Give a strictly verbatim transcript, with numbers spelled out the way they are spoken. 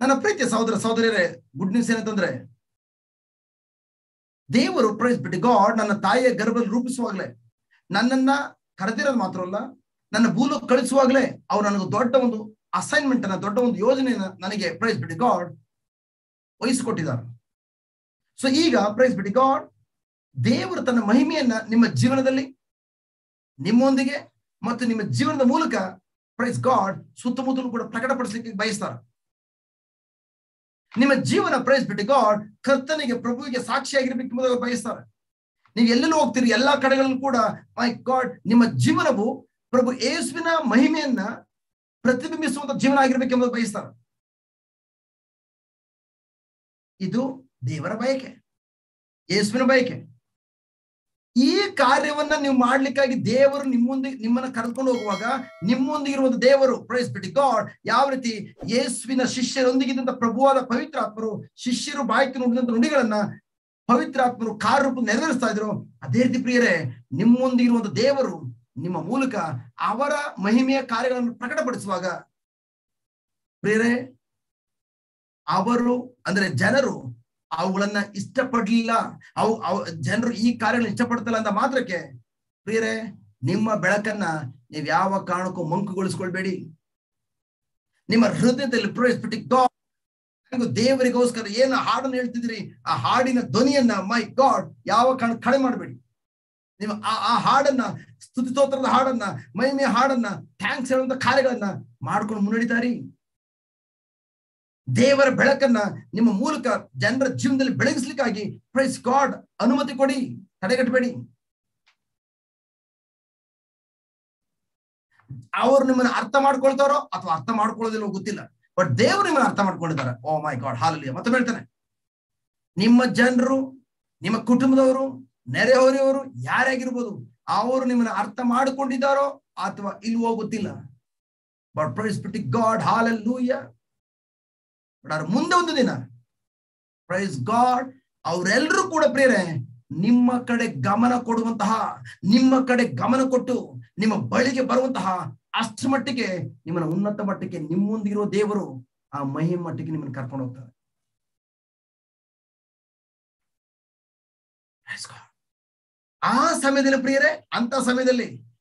ನನ್ನ ಪ್ರೀತಿಯ ಸಹೋದರ ಸಹೋದರಿಯರೇ, ಗುಡ್ ನ್ಯೂಸ್ ಏನಂತಂದ್ರೆ, ದೇವರು ಪ್ರೈಸ್ ಬಿಟ್ಟು ಗಾಡ್ ನನ್ನ ತಾಯಿಯ ಗರ್ಭದಲ್ಲಿ ರೂಪಿಸುವಾಗಲೇ, ನನ್ನನ್ನ ಕರೆದಿರೋದು ಮಾತ್ರ ಅಲ್ಲ, ನನ್ನ ಭೂಲೋಕ ಕಳಿಸುವಾಗಲೇ ಅವ್ರು ನನಗೆ ದೊಡ್ಡ ಒಂದು ಅಸೈನ್ಮೆಂಟ್ ಅನ್ನ, ದೊಡ್ಡ ಒಂದು ಯೋಜನೆಯನ್ನ ನನಗೆ ಪ್ರೈಸ್ ಬಿಟ್ಟು ಗಾಡ್ ವಹಿಸಿಕೊಟ್ಟಿದ್ದಾರೆ. ಸೊ ಈಗ ಪ್ರೈಸ್ ಬಿಟ್ಟು ಗಾಡ್ ದೇವರು ತನ್ನ ಮಹಿಮೆಯನ್ನ ನಿಮ್ಮ ಜೀವನದಲ್ಲಿ, ನಿಮ್ಮೊಂದಿಗೆ ಮತ್ತು ನಿಮ್ಮ ಜೀವನದ ಮೂಲಕ ಪ್ರೈಸ್ ಗಾಡ್ ಸುತ್ತಮುತ್ತಲು ಕೂಡ ಪ್ರಕಟಪಡಿಸಲಿಕ್ಕೆ ಬಯಸ್ತಾರೆ. ನಿಮ್ಮ ಜೀವನ ಪ್ರೈಸ್ ಬಿಟ್ಟು ಗಾಡ್ ಕರ್ತನಿಗೆ, ಪ್ರಭುವಿಗೆ ಸಾಕ್ಷಿಯಾಗಿರ್ಬೇಕು ಎಂಬುದಾಗಿ ಬಯಸ್ತಾರೆ. ನೀವು ಎಲ್ಲೆಲ್ಲೂ ಹೋಗ್ತೀರಿ, ಎಲ್ಲಾ ಕಡೆಗಳಲ್ಲೂ ಕೂಡ ಮೈ ಗಾಡ್ ನಿಮ್ಮ ಜೀವನವು ಪ್ರಭು ಯೇಸುವಿನ ಮಹಿಮೆಯನ್ನ ಪ್ರತಿಬಿಂಬಿಸುವಂತ ಜೀವನ ಆಗಿರ್ಬೇಕು ಎಂಬುದು ಬಯಸ್ತಾರೆ. ಇದು ದೇವರ ಬಯಕೆ, ಯೇಸುವಿನ ಬಯಕೆ. ಈ ಕಾರ್ಯವನ್ನ ನೀವು ಮಾಡ್ಲಿಕ್ಕಾಗಿ ದೇವರು ನಿಮ್ಮೊಂದಿಗೆ ನಿಮ್ಮನ್ನ ಕರೆದುಕೊಂಡು ಹೋಗುವಾಗ, ನಿಮ್ಮೊಂದಿಗೆ ಇರುವಂತ ದೇವರು ಪ್ರೈಸ್ ಬಿಟ್ಟು ಗಾಡ್ ಯಾವ ರೀತಿ ಯೇಸುವಿನ ಶಿಷ್ಯರೊಂದಿಗಿದ್ದಂತ ಪ್ರಭುವಾದ ಪವಿತ್ರಾತ್ಮರು ಶಿಷ್ಯರು ಬಾಯ್ತು ನುಡಿದಂತ ನುಡಿಗಳನ್ನ ಪವಿತ್ರಾತ್ಮರು ಕಾರ್ಯರೂಪ ನೆರವೇರಿಸ್ತಾ ಇದ್ರು, ಅದೇ ರೀತಿ ಪ್ರಿಯರೇ, ನಿಮ್ಮೊಂದಿಗಿರುವಂತ ದೇವರು ನಿಮ್ಮ ಮೂಲಕ ಅವರ ಮಹಿಮೆಯ ಕಾರ್ಯಗಳನ್ನು ಪ್ರಕಟಪಡಿಸುವಾಗ ಪ್ರಿಯರೇ, ಅವರು ಅಂದ್ರೆ ಜನರು ಅವುಗಳನ್ನ ಇಷ್ಟಪಡ್ಲಿಲ್ಲ, ಅವು ಅವ ಜನರು ಈ ಕಾರ್ಯಗಳನ್ನ ಇಷ್ಟಪಡ್ತಲ್ಲ ಅಂತ ಮಾತ್ರಕ್ಕೆ ಪ್ರಿಯರೇ, ನಿಮ್ಮ ಬೆಳಕನ್ನ ನೀವು ಯಾವ ಕಾರಣಕ್ಕೂ ಮಂಕುಗೊಳಿಸ್ಕೊಳ್ಬೇಡಿ. ನಿಮ್ಮ ಹೃದಯದಲ್ಲಿ ಪ್ರೈಸ್ ಬಿಟ್ಟು ಗಾಡ್ ದೇವರಿಗೋಸ್ಕರ ಏನು ಹಾಡನ್ನು ಹೇಳ್ತಿದ್ರಿ, ಆ ಹಾಡಿನ ಧ್ವನಿಯನ್ನ ಮೈ ಗಾಡ್ ಯಾವ ಕಾರಣ ಕಡಿಮೆ ಮಾಡಬೇಡಿ. ನೀವು ಆ ಆ ಹಾಡನ್ನ, ಸ್ತುತಿಸ್ತೋತ್ರದ ಹಾಡನ್ನ, ಮಹಿಮೆಯ ಹಾಡನ್ನ, ಥ್ಯಾಂಕ್ಸ್ ಹೇಳುವಂತ ಕಾರ್ಯಗಳನ್ನ ಮಾಡ್ಕೊಂಡು ಮುನ್ನಡಿತಾರಿ. ದೇವರ ಬೆಳಕನ್ನ ನಿಮ್ಮ ಮೂಲಕ ಜನರ ಜೀವನದಲ್ಲಿ ಬೆಳಗಿಸ್ಲಿಕ್ಕಾಗಿ ಪ್ರೈಸ್ ಗಾಡ್ ಅನುಮತಿ ಕೊಡಿ, ತಡೆಗಟ್ಟಬೇಡಿ. ಅವರು ನಿಮ್ಮನ್ನ ಅರ್ಥ ಮಾಡ್ಕೊಳ್ತಾರೋ ಅಥವಾ ಅರ್ಥ ಮಾಡ್ಕೊಳ್ಳೋದಿಲ್ಲ ಗೊತ್ತಿಲ್ಲ, ಬಟ್ ದೇವರು ನಿಮ್ಮನ್ನ ಅರ್ಥ ಮಾಡ್ಕೊಂಡಿದ್ದಾರೆ. Oh my God, hallelujah. ಮತ್ತೆ ಹೇಳ್ತಾನೆ, ನಿಮ್ಮ ಜನರು, ನಿಮ್ಮ ಕುಟುಂಬದವರು, ನೆರೆಹೊರೆಯವರು ಯಾರೇ ಆಗಿರ್ಬೋದು, ಅವರು ನಿಮ್ಮನ್ನ ಅರ್ಥ ಮಾಡಿಕೊಂಡಿದ್ದಾರೋ ಅಥವಾ ಇಲ್ವೋ ಗೊತ್ತಿಲ್ಲ, but praise be to God hallelujah. But ಅವ್ರ ಮುಂದೆ ಒಂದು ದಿನ ಪ್ರೈಸ್ ಗಾಡ್ ಅವರೆಲ್ಲರೂ ಕೂಡ ಪ್ರೇರೆ ನಿಮ್ಮ ಕಡೆ ಗಮನ ಕೊಡುವಂತಹ, ನಿಮ್ಮ ಕಡೆ ಗಮನ ಕೊಟ್ಟು ನಿಮ್ಮ ಬಳಿಗೆ ಬರುವಂತಹ, ಅಷ್ಟು ಮಟ್ಟಿಗೆ ನಿಮ್ಮನ್ನ ಉನ್ನತ ಮಟ್ಟಕ್ಕೆ ನಿಮ್ಮೊಂದಿಗಿರೋ ದೇವರು ಆ ಮಹಿಮೆ ಮಟ್ಟಿಗೆ ನಿಮ್ಮನ್ನು ಕರ್ಕೊಂಡು ಹೋಗ್ತಾರೆ. ಆ ಸಮಯದಲ್ಲಿ ಪ್ರಿಯರೇ, ಅಂತ ಸಮಯದಲ್ಲಿ